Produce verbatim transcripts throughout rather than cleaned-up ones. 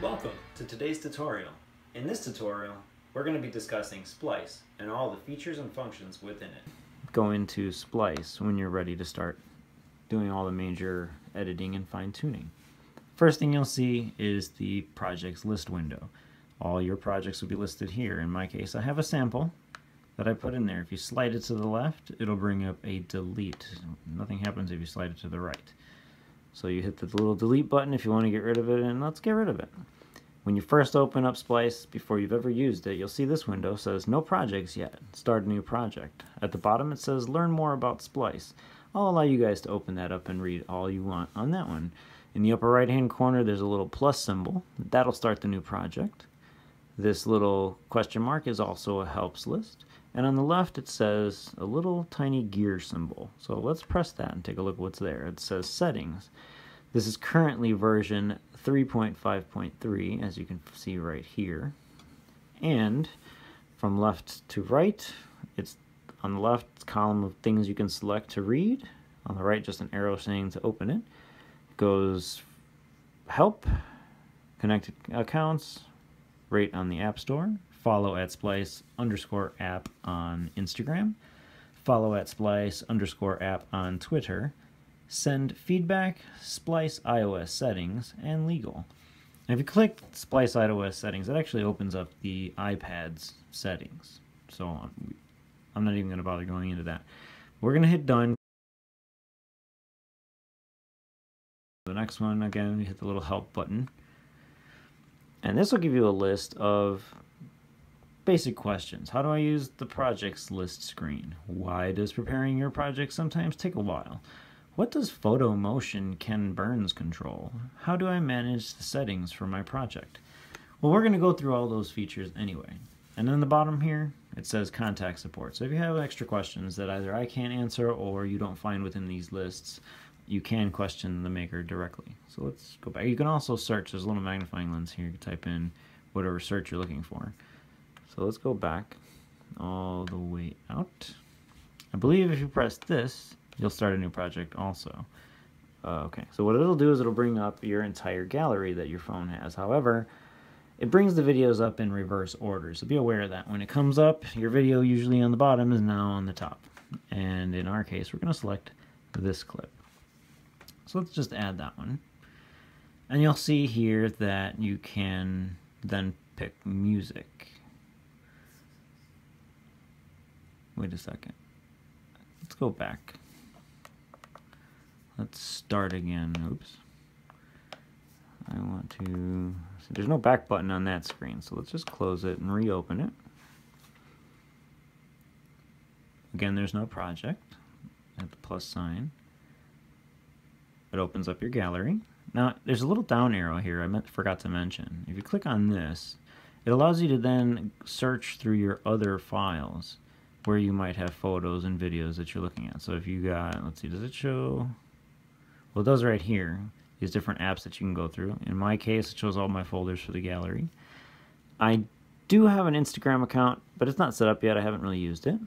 Welcome to today's tutorial. In this tutorial, we're going to be discussing Splice and all the features and functions within it. Go into Splice when you're ready to start doing all the major editing and fine-tuning. First thing you'll see is the projects list window. All your projects will be listed here. In my case, I have a sample that I put in there. If you slide it to the left, it'll bring up a delete. Nothing happens if you slide it to the right. So you hit the little delete button if you want to get rid of it, and let's get rid of it. When you first open up Splice, before you've ever used it, you'll see this window says no projects yet, start a new project. At the bottom it says learn more about Splice. I'll allow you guys to open that up and read all you want on that one. In the upper right hand corner there's a little plus symbol, that'll start the new project. This little question mark is also a helps list, and on the left it says a little tiny gear symbol. So let's press that and take a look at what's there. It says settings. This is currently version three point five point three, as you can see right here. And from left to right, it's on the left column of things you can select to read. On the right, just an arrow saying to open it. It goes help, connected accounts, rate on the App Store, follow at Splice underscore app on Instagram, follow at Splice underscore app on Twitter, send feedback, Splice iOS settings, and legal. And if you click Splice iOS settings, it actually opens up the iPad's settings. So I'm not even going to bother going into that. We're going to hit done. The next one, again, you hit the little help button. And this will give you a list of basic questions. How do I use the projects list screen? Why does preparing your project sometimes take a while? What does photo motion Ken Burns control? How do I manage the settings for my project? Well, we're going to go through all those features anyway. And then the bottom here, it says contact support. So if you have extra questions that either I can't answer or you don't find within these lists, you can question the maker directly. So let's go back. You can also search. There's a little magnifying lens here. You can type in whatever search you're looking for. So let's go back all the way out. I believe if you press this, you'll start a new project also. Uh, okay, so what it'll do is it'll bring up your entire gallery that your phone has. However, it brings the videos up in reverse order, so be aware of that. When it comes up, your video usually on the bottom is now on the top. And in our case, we're going to select this clip. So let's just add that one. And you'll see here that you can then pick music. Wait a second. Let's go back. Let's start again. Oops. I want to... So there's no back button on that screen, so let's just close it and reopen it. Again, there's no project. At the plus sign. It opens up your gallery. Now, there's a little down arrow here I meant, forgot to mention. If you click on this, it allows you to then search through your other files where you might have photos and videos that you're looking at. So if you got, let's see, does it show... Well, it does right here, these different apps that you can go through. In my case, it shows all my folders for the gallery. I do have an Instagram account, but it's not set up yet. I haven't really used it,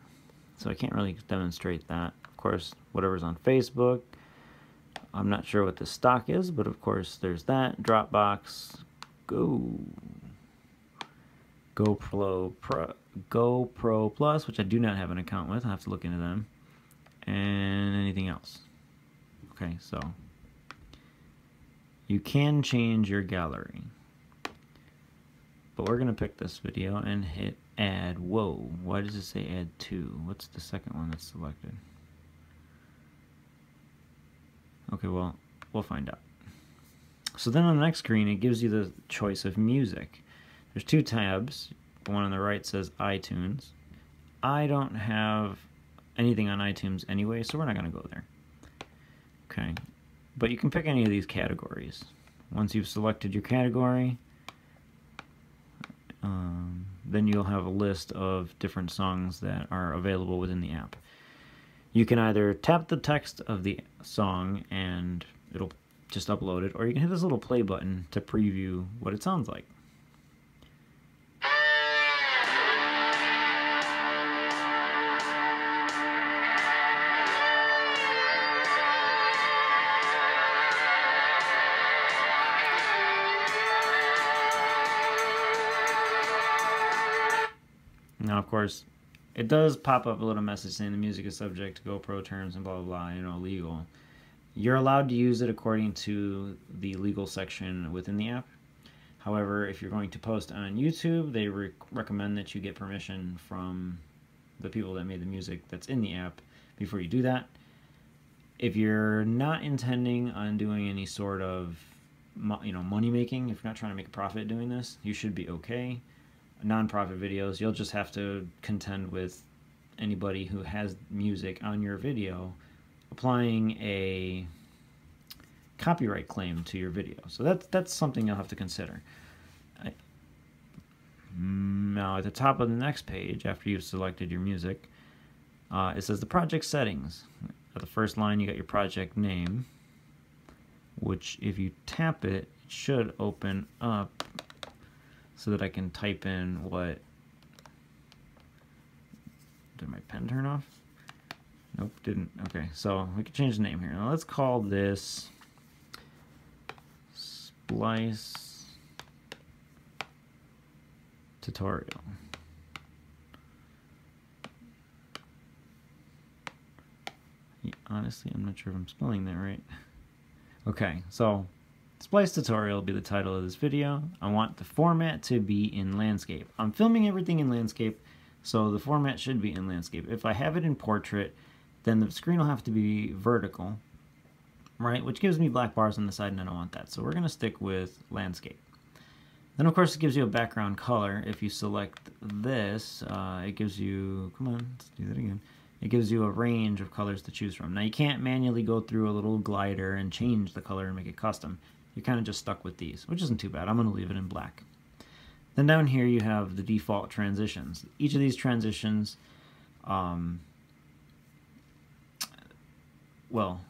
so I can't really demonstrate that. Of course, whatever's on Facebook. I'm not sure what the stock is, but of course there's that. Dropbox, Go, GoPro, Pro, GoPro Plus, which I do not have an account with. I'll have to look into them. And anything else. Okay, so you can change your gallery, but we're gonna pick this video and hit add. Whoa, why does it say add to? What's the second one that's selected? Okay, well, we'll find out. So then on the next screen, it gives you the choice of music. There's two tabs. The one on the right says iTunes. I don't have anything on iTunes anyway, so we're not going to go there. Okay, but you can pick any of these categories. Once you've selected your category, um, then you'll have a list of different songs that are available within the app. You can either tap the text of the song and it'll just upload it, or you can hit this little play button to preview what it sounds like. course, it does pop up a little message saying the music is subject to GoPro terms and blah, blah, blah, you know, legal. You're allowed to use it according to the legal section within the app. However, if you're going to post on YouTube, they re recommend that you get permission from the people that made the music that's in the app before you do that. If you're not intending on doing any sort of you know, money making, if you're not trying to make a profit doing this, you should be okay. Nonprofit videos, you'll just have to contend with anybody who has music on your video applying a copyright claim to your video. So that's that's something you'll have to consider. I, now at the top of the next page, after you've selected your music, uh, it says the project settings. At the first line, you got your project name, which if you tap it, it should open up so that I can type in what... Did my pen turn off? Nope, didn't. Okay, so we can change the name here. Now let's call this Splice Tutorial. Yeah, honestly, I'm not sure if I'm spelling that right. Okay, so Splice Tutorial will be the title of this video. I want the format to be in landscape. I'm filming everything in landscape, so the format should be in landscape. If I have it in portrait, then the screen will have to be vertical, right? Which gives me black bars on the side, and I don't want that. So we're going to stick with landscape. Then, of course, it gives you a background color. If you select this, uh, it gives you... Come on, let's do that again. It gives you a range of colors to choose from. Now, you can't manually go through a little glider and change the color and make it custom. You're kind of just stuck with these, which isn't too bad. I'm going to leave it in black. Then down here, you have the default transitions. Each of these transitions... Um, well,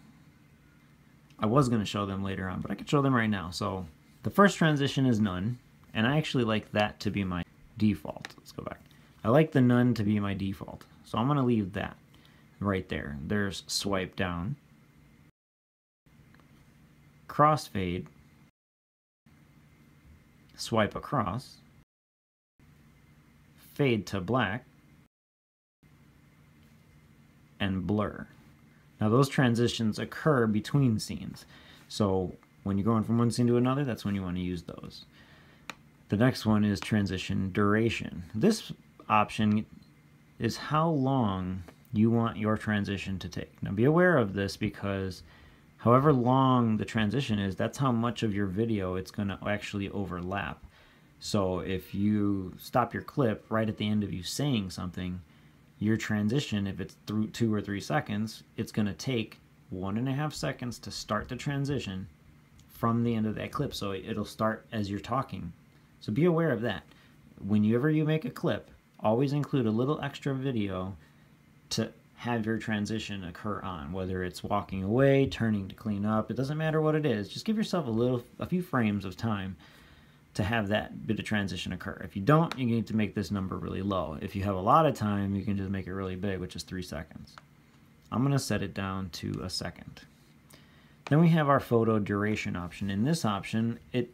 I was going to show them later on, but I could show them right now. So the first transition is none, and I actually like that to be my default. Let's go back. I like the none to be my default, so I'm going to leave that right there. There's swipe down, crossfade, swipe across, fade to black, and blur. Now those transitions occur between scenes. So when you're going from one scene to another, that's when you want to use those. The next one is transition duration. This option is how long you want your transition to take. Now be aware of this, because however long the transition is, that's how much of your video it's going to actually overlap. So if you stop your clip right at the end of you saying something, your transition, if it's through two or three seconds, it's going to take one and a half seconds to start the transition from the end of that clip. So it'll start as you're talking. So be aware of that. Whenever you make a clip, always include a little extra video to have your transition occur on, whether it's walking away, turning to clean up, it doesn't matter what it is. Just give yourself a little, a few frames of time to have that bit of transition occur. If you don't, you need to make this number really low. If you have a lot of time, you can just make it really big, which is three seconds. I'm gonna set it down to a second. Then we have our photo duration option. In this option, it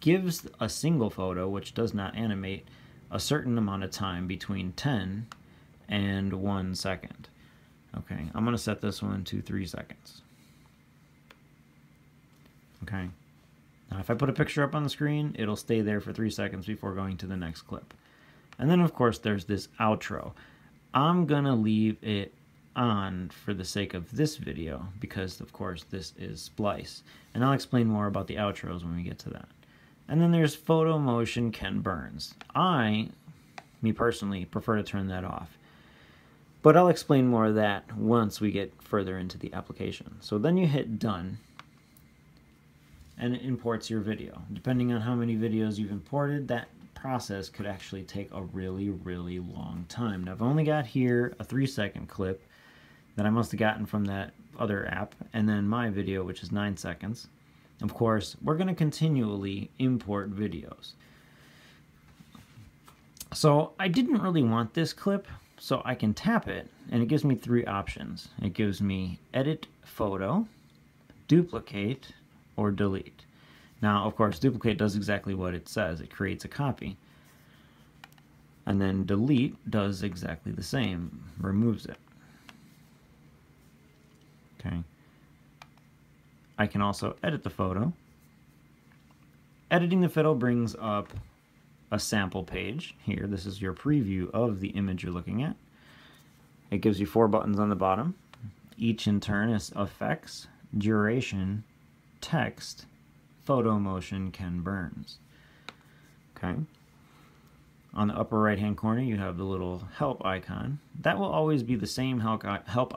gives a single photo, which does not animate, a certain amount of time between ten and one second. Okay, I'm gonna set this one to three seconds. Okay. Now, if I put a picture up on the screen, it'll stay there for three seconds before going to the next clip. And then, of course, there's this outro. I'm going to leave it on for the sake of this video because, of course, this is Splice. And I'll explain more about the outros when we get to that. And then there's Photo Motion Ken Burns. I, me personally, prefer to turn that off. But I'll explain more of that once we get further into the application. So then you hit Done, and it imports your video. Depending on how many videos you've imported, that process could actually take a really, really long time. Now I've only got here a three second clip that I must have gotten from that other app, and then my video, which is nine seconds. Of course, we're gonna continually import videos. So I didn't really want this clip, so I can tap it, and it gives me three options. It gives me edit photo, duplicate, or delete. Now, of course, duplicate does exactly what it says. It creates a copy. And then delete does exactly the same, removes it. Okay. I can also edit the photo. Editing the photo brings up a sample page here. This is your preview of the image you're looking at. It gives you four buttons on the bottom. Each in turn is effects, duration, text, photo motion, Ken Burns. Okay. On the upper right hand corner you have the little help icon. That will always be the same help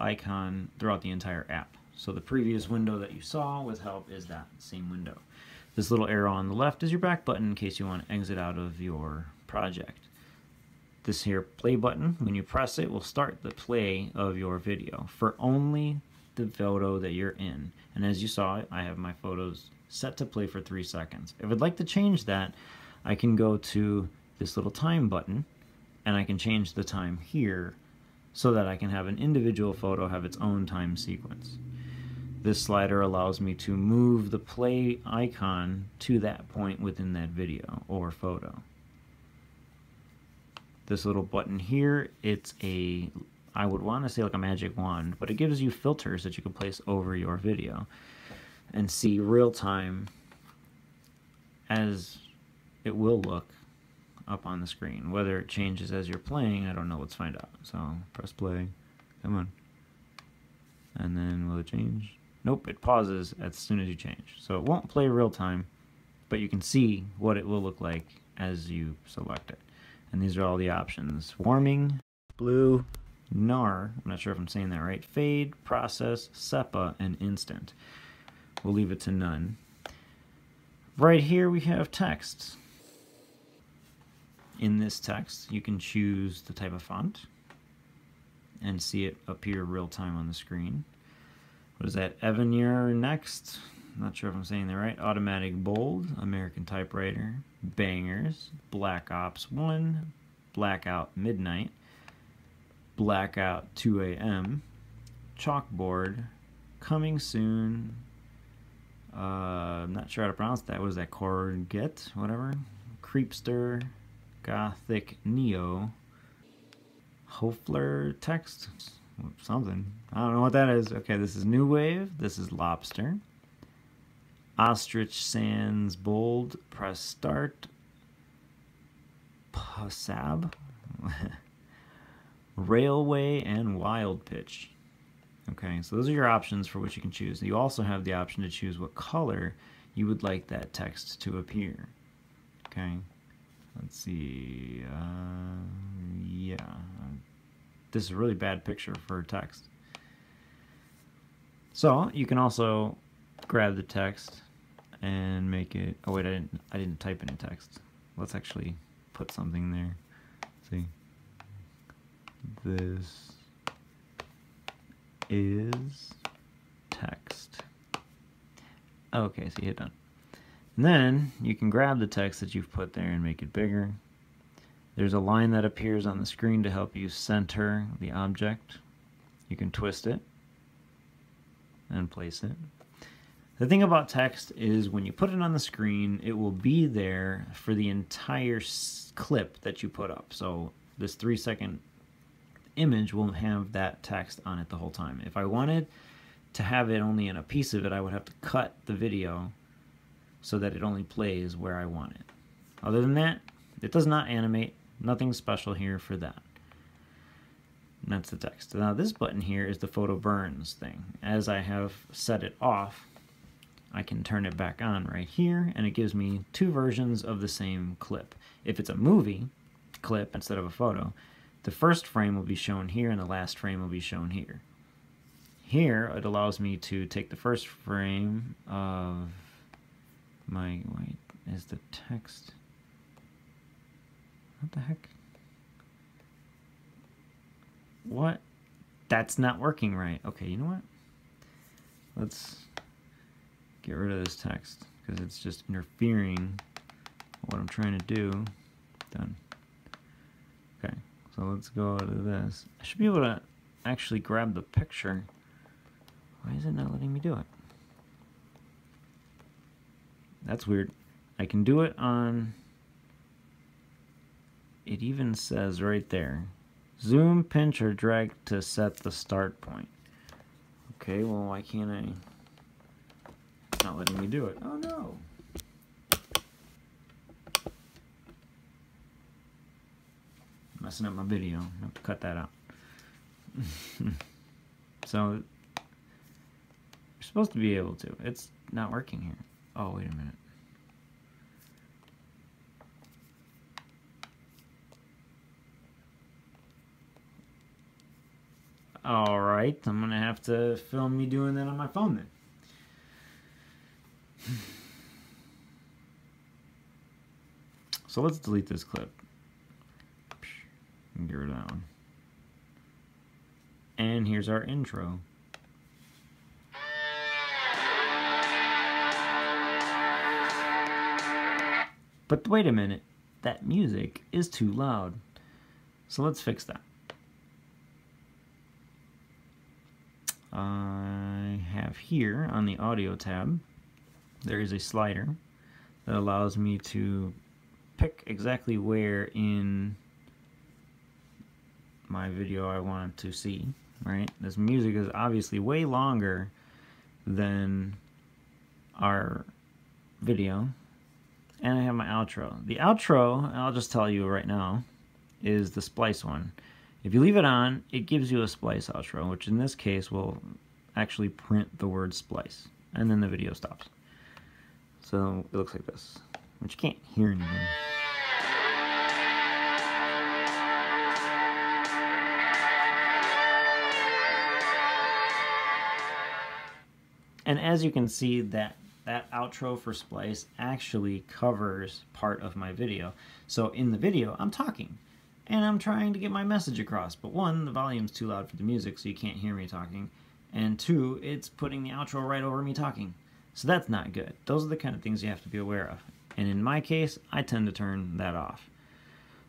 icon throughout the entire app. So the previous window that you saw with help is that same window. This little arrow on the left is your back button in case you want to exit out of your project. This here play button, when you press it, will start the play of your video for only the photo that you're in. And as you saw, I have my photos set to play for three seconds. If I'd like to change that, I can go to this little time button and I can change the time here so that I can have an individual photo have its own time sequence. This slider allows me to move the play icon to that point within that video or photo. This little button here, it's a, I would want to say like a magic wand, but it gives you filters that you can place over your video and see real time as it will look up on the screen. Whether it changes as you're playing, I don't know, let's find out. So press play, come on. And then will it change? Nope, it pauses as soon as you change. So it won't play real time, but you can see what it will look like as you select it. And these are all the options. Warming, blue, N A R, I'm not sure if I'm saying that right, fade, process, SEPA, and instant. We'll leave it to none. Right here we have text. In this text, you can choose the type of font and see it appear real time on the screen. What is that? Avenir next. Not sure if I'm saying that right. Automatic bold, American Typewriter, Bangers, Black Ops one, Blackout midnight, Blackout two A M, Chalkboard, Coming Soon. Uh, I'm not sure how to pronounce that. What is that? Corget, whatever. Creepster, Gothic Neo. Hofler text, something. I don't know what that is. Okay, this is New Wave. This is Lobster. Ostrich Sands bold. Press start. Pasab. Railway and wild pitch. Okay, so those are your options for which you can choose. You also have the option to choose what color you would like that text to appear. Okay, let's see. Uh, yeah. This is a really bad picture for text. So you can also grab the text and make it. Oh wait, I didn't. I didn't type any text. Let's actually put something there. Let's see, this is text. Okay, so you hit done. And then you can grab the text that you've put there and make it bigger. There's a line that appears on the screen to help you center the object. You can twist it and place it. The thing about text is when you put it on the screen, it will be there for the entire clip that you put up. So this three second image will have that text on it the whole time. If I wanted to have it only in a piece of it, I would have to cut the video so that it only plays where I want it. Other than that, it does not animate. Nothing special here for that. And that's the text. Now this button here is the photo burns thing. As I have set it off, I can turn it back on right here, and it gives me two versions of the same clip. If it's a movie clip instead of a photo, the first frame will be shown here and the last frame will be shown here. Here it allows me to take the first frame of my, wait, is the text? What the heck? What? That's not working right. Okay, you know what? Let's get rid of this text because it's just interfering with what I'm trying to do. Done. Okay, so let's go to this. I should be able to actually grab the picture. Why is it not letting me do it? That's weird. I can do it on it even says right there, zoom, pinch, or drag to set the start point. Okay, well, why can't I? It's not letting me do it. Oh, no. Messing up my video. I'll have to cut that out. So, you're supposed to be able to. It's not working here. Oh, wait a minute. Alright, I'm going to have to film me doing that on my phone then. So let's delete this clip. Get rid of that one. And here's our intro. But wait a minute, that music is too loud. So let's fix that. I have here on the audio tab, there is a slider that allows me to pick exactly where in my video I want to see, right? This music is obviously way longer than our video. And I have my outro. The outro, I'll just tell you right now, is the Splice one. If you leave it on, it gives you a Splice outro, which in this case will actually print the word Splice, and then the video stops. So it looks like this, which you can't hear anything. And as you can see, that that outro for Splice actually covers part of my video. So in the video, I'm talking. And I'm trying to get my message across, but one, the volume's too loud for the music, so you can't hear me talking, and two, it's putting the outro right over me talking. So that's not good. Those are the kind of things you have to be aware of. And in my case, I tend to turn that off.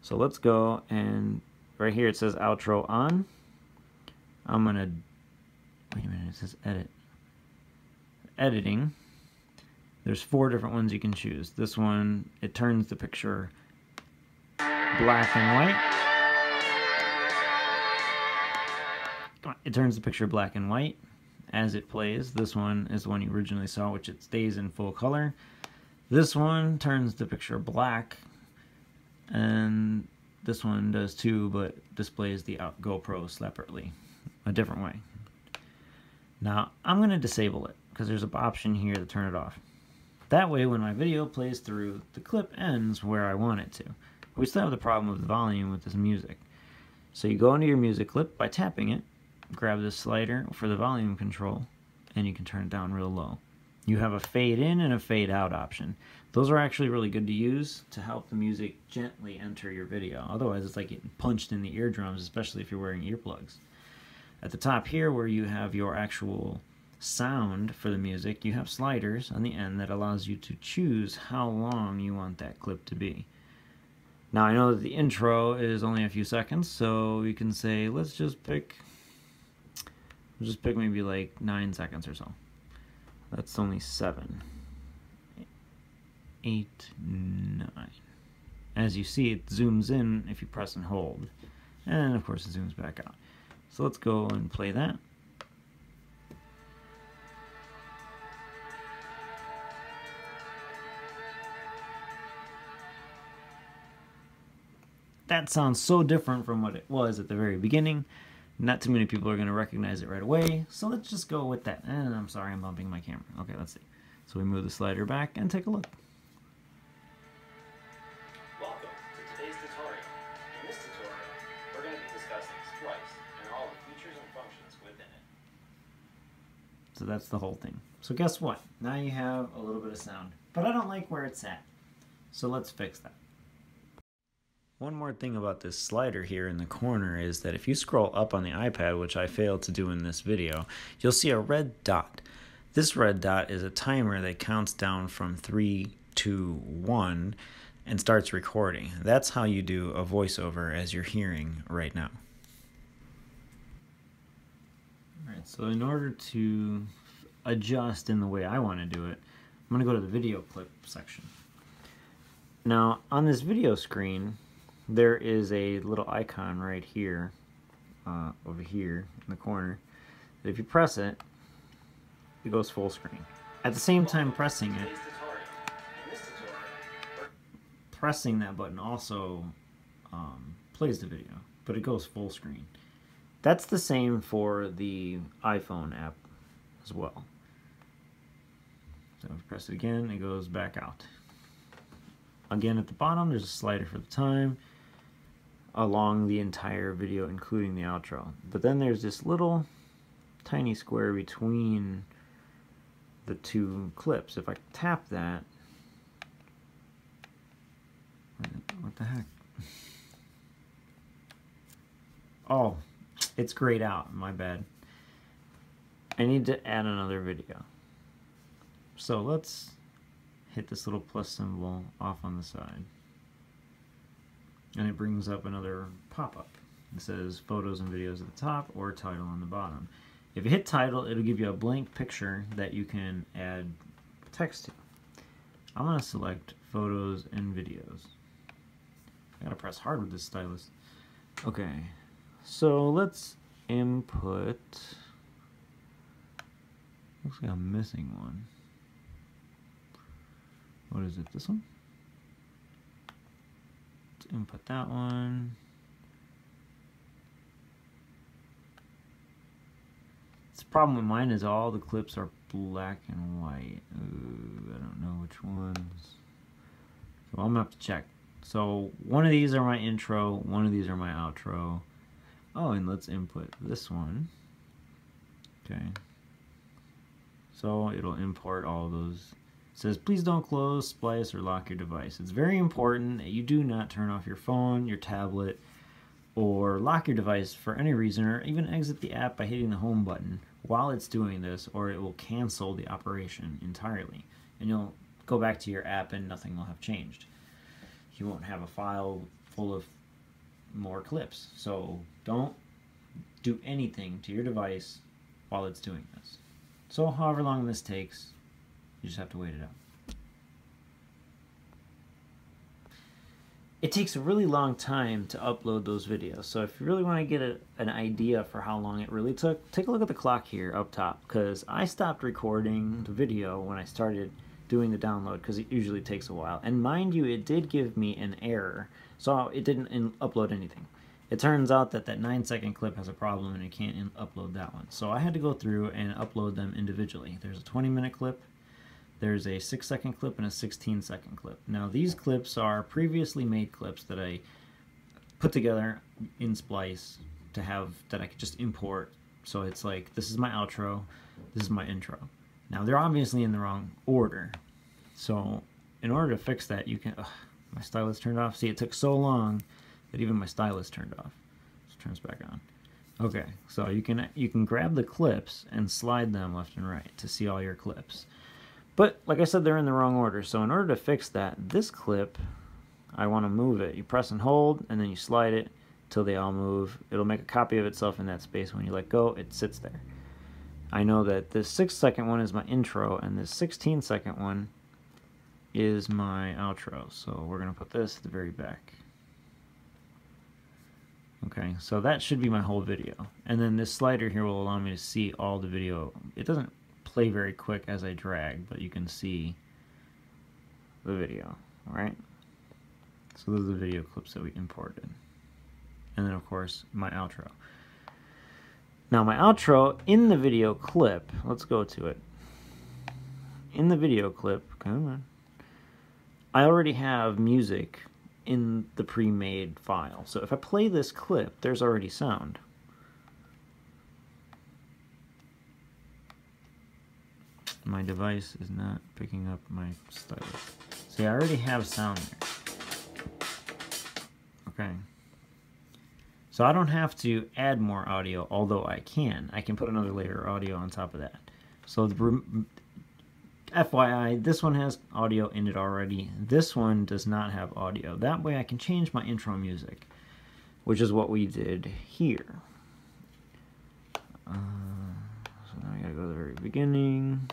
So let's go, and right here it says outro on. I'm gonna, wait a minute, it says edit. Editing, there's four different ones you can choose. This one, it turns the picture black and white. It turns the picture black and white as it plays. This one is the one you originally saw, which it stays in full color. This one turns the picture black, and this one does too, but displays the GoPro separately, a different way. Now, I'm going to disable it, because there's an option here to turn it off. That way, when my video plays through, the clip ends where I want it to. We still have the problem with the volume with this music. So you go into your music clip by tapping it, grab this slider for the volume control, and you can turn it down real low. You have a fade in and a fade out option. Those are actually really good to use to help the music gently enter your video. Otherwise, it's like getting punched in the eardrums, especially if you're wearing earplugs. At the top here where you have your actual sound for the music, you have sliders on the end that allows you to choose how long you want that clip to be. Now I know that the intro is only a few seconds, so we can say, let's just pick, we'll just pick maybe like nine seconds or so. That's only seven, eight, nine. As you see, it zooms in if you press and hold. And of course it zooms back out. So let's go and play that. That sounds so different from what it was at the very beginning. Not too many people are going to recognize it right away, so let's just go with that. And I'm sorry, I'm bumping my camera. Okay, let's see. So we move the slider back and take a look. Welcome to today's tutorial. In this tutorial, we're going to be discussing Splice and all the features and functions within it. So that's the whole thing. So guess what? Now you have a little bit of sound, but I don't like where it's at. So let's fix that. One more thing about this slider here in the corner is that if you scroll up on the iPad, which I failed to do in this video, you'll see a red dot. This red dot is a timer that counts down from three, two, one, and starts recording. That's how you do a voiceover as you're hearing right now. All right, so in order to adjust in the way I want to do it, I'm going to go to the video clip section. Now, on this video screen, there is a little icon right here, uh, over here in the corner, that if you press it, it goes full screen. At the same time pressing it, pressing that button also um, plays the video, but it goes full screen. That's the same for the iPhone app as well. So if you press it again, it goes back out. Again, at the bottom, there's a slider for the time along the entire video, including the outro. But then there's this little tiny square between the two clips. If I tap that, what the heck? Oh, it's grayed out, my bad. I need to add another video. So let's hit this little plus symbol off on the side. And it brings up another pop-up. It says photos and videos at the top or title on the bottom. If you hit title, it'll give you a blank picture that you can add text to. I'm gonna select photos and videos. I gotta press hard with this stylus. Okay, so let's input. Looks like I'm missing one. What is it, this one? Let's input that one. The problem with mine is all the clips are black and white. Ooh, I don't know which ones. So I'm gonna have to check. So one of these are my intro, one of these are my outro. Oh, and let's input this one. Okay. So it'll import all those. It says, please don't close, splice, or lock your device. It's very important that you do not turn off your phone, your tablet, or lock your device for any reason, or even exit the app by hitting the home button while it's doing this, or it will cancel the operation entirely. And you'll go back to your app and nothing will have changed. You won't have a file full of more clips. So don't do anything to your device while it's doing this. So however long this takes, you just have to wait it out. It takes a really long time to upload those videos. So if you really want to get a, an idea for how long it really took, take a look at the clock here up top, because I stopped recording the video when I started doing the download because it usually takes a while. And mind you, it did give me an error. So it didn't in upload anything. It turns out that that nine second clip has a problem and it can't in upload that one. So I had to go through and upload them individually. There's a twenty minute clip. There's a six second clip and a sixteen second clip. Now these clips are previously made clips that I put together in Splice to have, that I could just import. So it's like, this is my outro, this is my intro. Now they're obviously in the wrong order. So in order to fix that, you can, ugh, my stylus turned off. See, it took so long that even my stylus turned off. So it turns back on. Okay, so you can, you can grab the clips and slide them left and right to see all your clips. But, like I said, they're in the wrong order. So in order to fix that, this clip, I want to move it. You press and hold, and then you slide it till they all move. It'll make a copy of itself in that space. When you let go, it sits there. I know that this six second one is my intro, and this sixteen second one is my outro. So we're going to put this at the very back. Okay, so that should be my whole video. And then this slider here will allow me to see all the video. It doesn't play very quick as I drag, but you can see the video. All right, so those are the video clips that we imported, and then of course my outro. Now my outro in the video clip, let's go to it. In the video clip, come on, I already have music in the pre-made file, so if I play this clip, there's already sound. My device is not picking up my stylus. See, I already have sound there. Okay. So I don't have to add more audio, although I can. I can put another layer of audio on top of that. So the, F Y I, this one has audio in it already. This one does not have audio. That way I can change my intro music, which is what we did here. Uh, so now I gotta go to the very beginning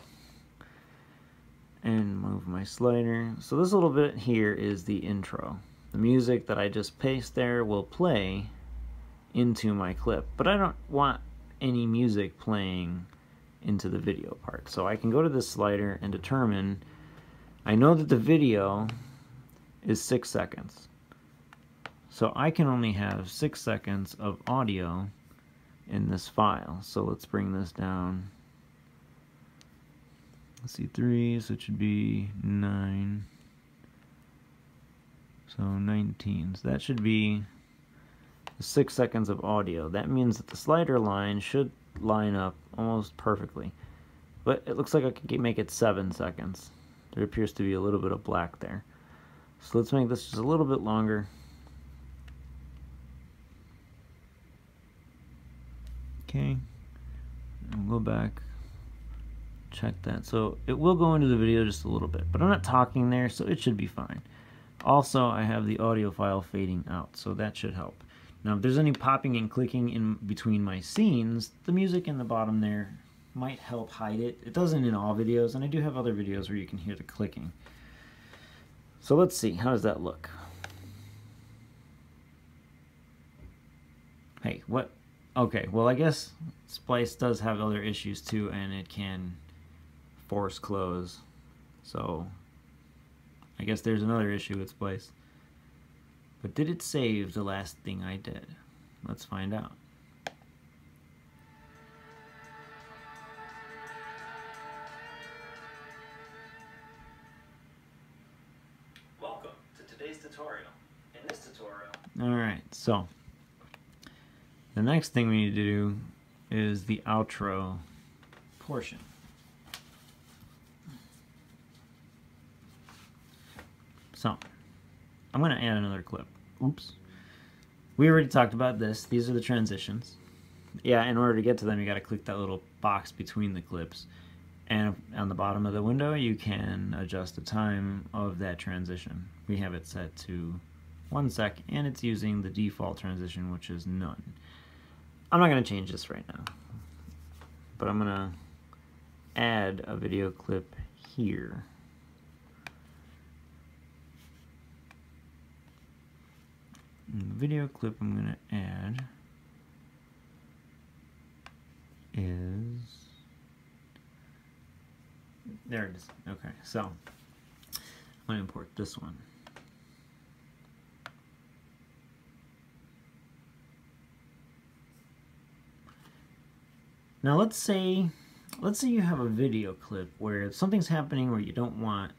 and move my slider. So this little bit here is the intro, the music that I just paste there will play into my clip, but I don't want any music playing into the video part. So I can go to this slider and determine, I know that the video is six seconds. So I can only have six seconds of audio in this file. So let's bring this down. Let's see, three, so it should be nine. So nineteen, so that should be six seconds of audio. That means that the slider line should line up almost perfectly. But it looks like I could make it seven seconds. There appears to be a little bit of black there. So let's make this just a little bit longer. Okay, and we'll go back, check that. So it will go into the video just a little bit, but I'm not talking there, so it should be fine. Also, I have the audio file fading out, so that should help. Now, if there's any popping and clicking in between my scenes, the music in the bottom there might help hide it. It doesn't in all videos, and I do have other videos where you can hear the clicking. So let's see, how does that look? Hey, what? Okay, well, I guess Splice does have other issues too, and it can force close. So I guess there's another issue with Splice. But did it save the last thing I did? Let's find out. Welcome to today's tutorial. In this tutorial... Alright, so the next thing we need to do is the outro portion. So I'm going to add another clip. Oops. We already talked about this. These are the transitions. Yeah, in order to get to them, you got to click that little box between the clips. And on the bottom of the window, you can adjust the time of that transition. We have it set to one sec, and it's using the default transition, which is none. I'm not going to change this right now, but I'm going to add a video clip here. And the video clip I'm going to add is... there it is. Okay, so I'm going to import this one. Now let's say, let's say you have a video clip where something's happening where you don't want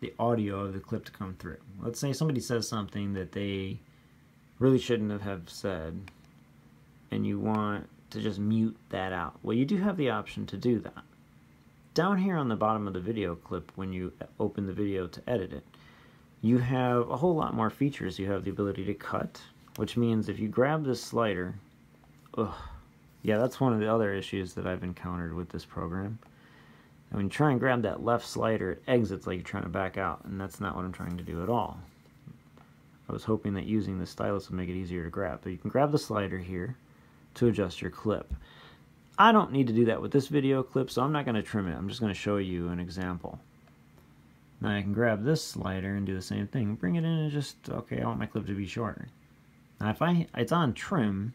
the audio of the clip to come through. Let's say somebody says something that they really shouldn't have said, and you want to just mute that out. Well, you do have the option to do that. Down here on the bottom of the video clip, when you open the video to edit it, you have a whole lot more features. You have the ability to cut, which means if you grab this slider, ugh, yeah, that's one of the other issues that I've encountered with this program. And when you try and grab that left slider, it exits like you're trying to back out, and that's not what I'm trying to do at all. I was hoping that using the stylus would make it easier to grab, but you can grab the slider here to adjust your clip. I don't need to do that with this video clip, so I'm not going to trim it. I'm just going to show you an example. Now I can grab this slider and do the same thing. Bring it in and just, okay, I want my clip to be shorter. Now if I, it's on trim,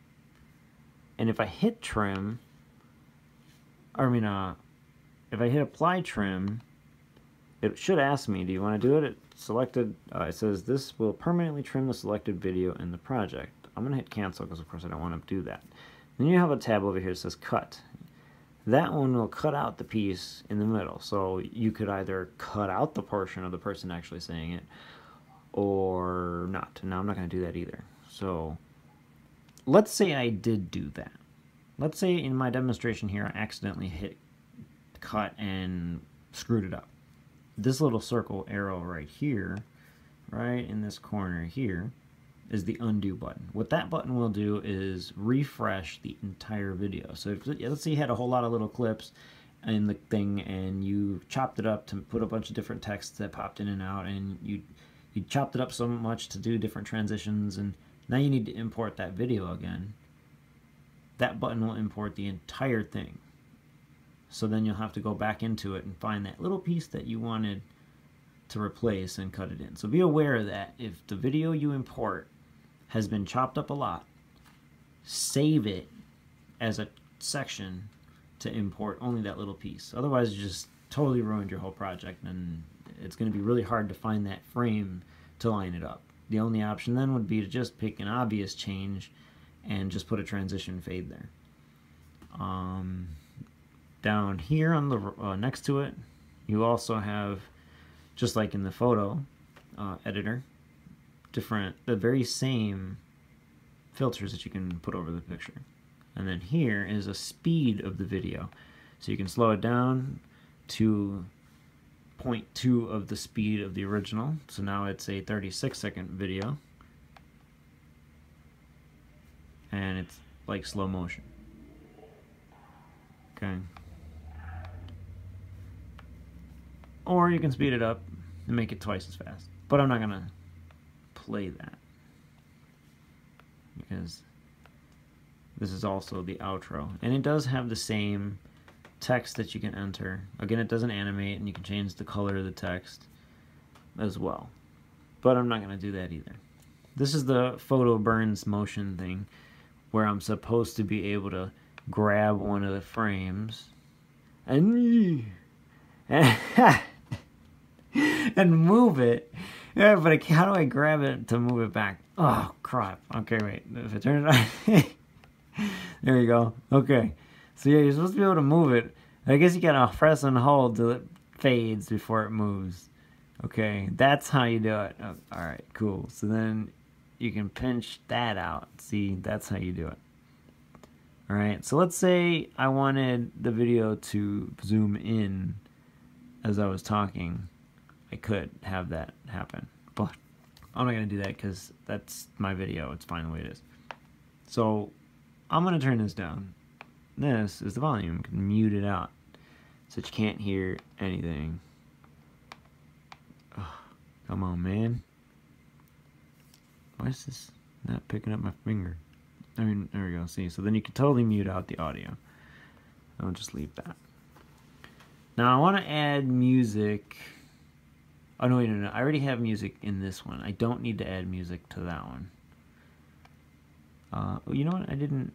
and if I hit trim, I mean, uh, if I hit apply trim, it should ask me, do you want to do it? It selected, uh, it says this will permanently trim the selected video in the project. I'm going to hit cancel because of course I don't want to do that. Then you have a tab over here that says cut. That one will cut out the piece in the middle. So you could either cut out the portion of the person actually saying it or not. Now I'm not going to do that either. So let's say I did do that. Let's say in my demonstration here I accidentally hit cut and screwed it up. This little circle arrow right here, right in this corner here, is the undo button. What that button will do is refresh the entire video. So if, let's say you had a whole lot of little clips in the thing and you chopped it up to put a bunch of different texts that popped in and out, and you, you chopped it up so much to do different transitions, and now you need to import that video again. That button will import the entire thing. So then you'll have to go back into it and find that little piece that you wanted to replace and cut it in. So be aware that if the video you import has been chopped up a lot, save it as a section to import only that little piece. Otherwise you just totally ruined your whole project, and it's going to be really hard to find that frame to line it up. The only option then would be to just pick an obvious change and just put a transition fade there. Um, down here on the uh, next to it, you also have, just like in the photo uh, editor, different, the very same filters that you can put over the picture. And then here is a speed of the video. So you can slow it down to zero point two of the speed of the original. So now it's a thirty-six second video. And it's like slow motion. Okay. Or you can speed it up and make it twice as fast. But I'm not gonna play that, because this is also the outro. And it does have the same text that you can enter. Again, it doesn't animate, and you can change the color of the text as well. But I'm not gonna do that either. This is the photo burns motion thing, where I'm supposed to be able to grab one of the frames and and move it. Yeah, but I, how do I grab it to move it back? Oh crap! Okay, wait. If I turn it on, there you go. Okay. So yeah, you're supposed to be able to move it. I guess you gotta press and hold till it fades before it moves. Okay, that's how you do it. Oh, all right, cool. So then you can pinch that out. See, that's how you do it. All right, so let's say I wanted the video to zoom in as I was talking. I could have that happen, but I'm not gonna do that because that's my video. It's fine the way it is. So I'm gonna turn this down. This is the volume. You can mute it out so that you can't hear anything. Oh, come on, man. Why is this not picking up my finger? I mean, there we go. See, so then you can totally mute out the audio. I'll just leave that. Now I want to add music. Oh no, no, no! I already have music in this one. I don't need to add music to that one. Uh, you know what? I didn't.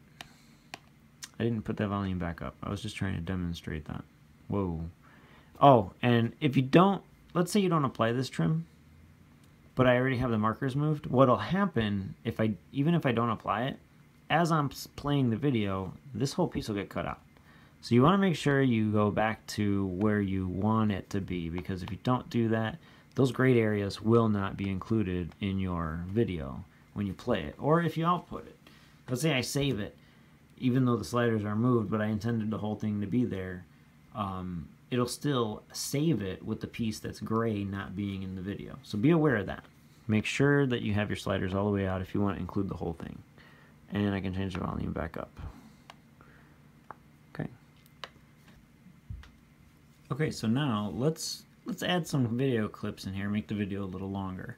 I didn't put that volume back up. I was just trying to demonstrate that. Whoa! Oh, and if you don't, let's say you don't apply this trim, but I already have the markers moved. What'll happen if I, even if I don't apply it, as I'm playing the video, this whole piece will get cut out. So you want to make sure you go back to where you want it to be, because if you don't do that, those gray areas will not be included in your video when you play it, or if you output it. Let's say I save it, even though the sliders are moved, but I intended the whole thing to be there. Um, it'll still save it with the piece that's gray not being in the video. So be aware of that. Make sure that you have your sliders all the way out if you want to include the whole thing. And I can change the volume back up. Okay. Okay, so now let's let's add some video clips in here, make the video a little longer.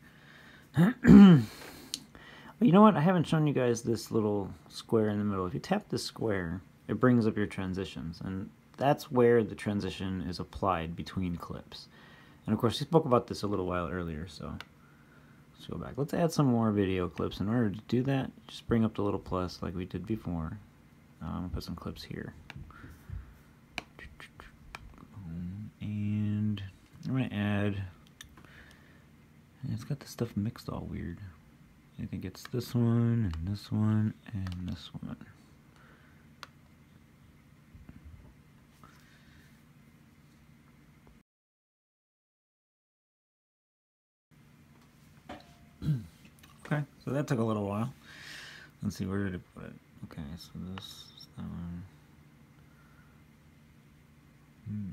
You know what? I haven't shown you guys this little square in the middle. If you tap this square, it brings up your transitions, and that's where the transition is applied between clips. And of course, we spoke about this a little while earlier, so let's go back. Let's add some more video clips. In order to do that, just bring up the little plus like we did before. Now I'm going to put some clips here. And I'm going to add... It's got this stuff mixed all weird. I think it's this one, and this one, and this one. Okay, so that took a little while. Let's see, where did it put it? Okay, so this is that one. Hmm.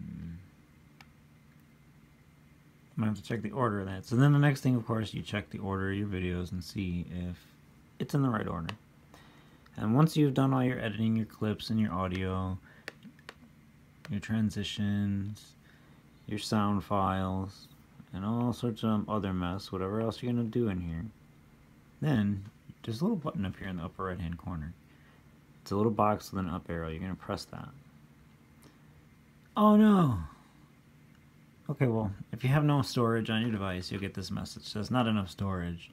I'm gonna have to check the order of that. So then the next thing, of course, you check the order of your videos and see if it's in the right order. And once you've done all your editing, your clips and your audio, your transitions, your sound files, and all sorts of other mess, whatever else you're gonna do in here, then there's a little button up here in the upper right hand corner. It's a little box with an up arrow. You're gonna press that. Oh no! okay, well, if you have no storage on your device, you'll get this message. Says not enough storage.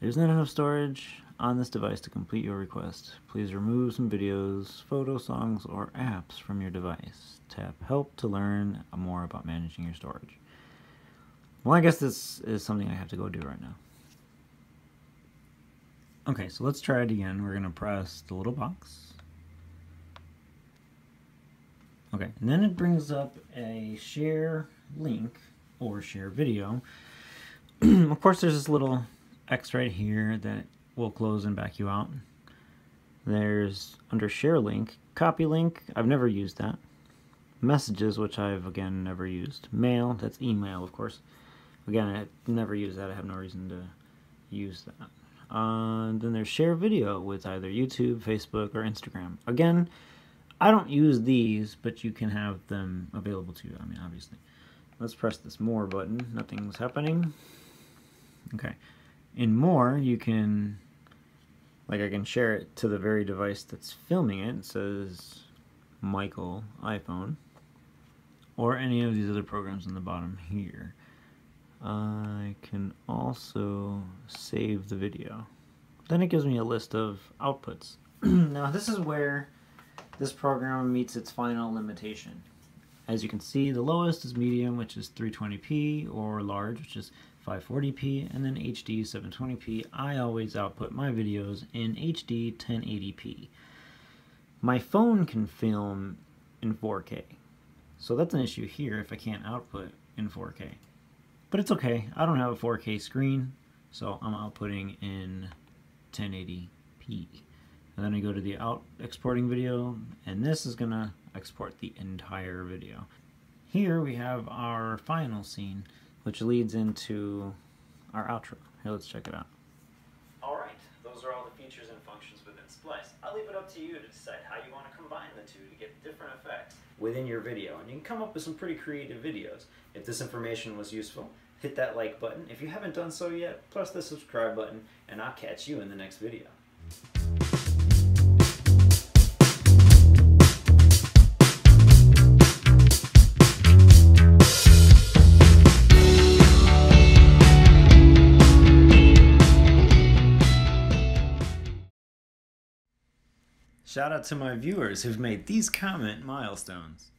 There's not enough storage on this device to complete your request. Please remove some videos, photos, songs, or apps from your device. Tap help to learn more about managing your storage. Well, I guess this is something I have to go do right now. Okay, so let's try it again. We're gonna press the little box. Okay, and then it brings up a share link or share video. Of course, there's this little X right here that will close and back you out. There's under share link, copy link, I've never used that. Messages, which I've again never used. Mail, that's email, of course. Again, I never use that, I have no reason to use that. Uh, and then there's share video with either YouTube, Facebook, or Instagram. Again, I don't use these, but you can have them available to you, I mean, obviously. Let's press this more button. Nothing's happening. Okay. In more, you can, like, I can share it to the very device that's filming it. It says Michael, iPhone, or any of these other programs in the bottom here. I can also save the video. Then it gives me a list of outputs. Now, this is where this program meets its final limitation. As you can see, the lowest is medium, which is three twenty p, or large, which is five forty p, and then H D seven twenty p. I always output my videos in H D ten eighty p. My phone can film in four K, so that's an issue here if I can't output in four K. But it's okay, I don't have a four K screen, so I'm outputting in ten eighty p. And then I go to the out exporting video, and this is gonna export the entire video. Here we have our final scene, which leads into our outro. Here, let's check it out. All right, those are all the features and functions within Splice. I'll leave it up to you to decide how you want to combine the two to get different effects within your video, and you can come up with some pretty creative videos. If this information was useful, hit that like button. If you haven't done so yet, press the subscribe button, and I'll catch you in the next video. Shout out to my viewers who've made these comment milestones.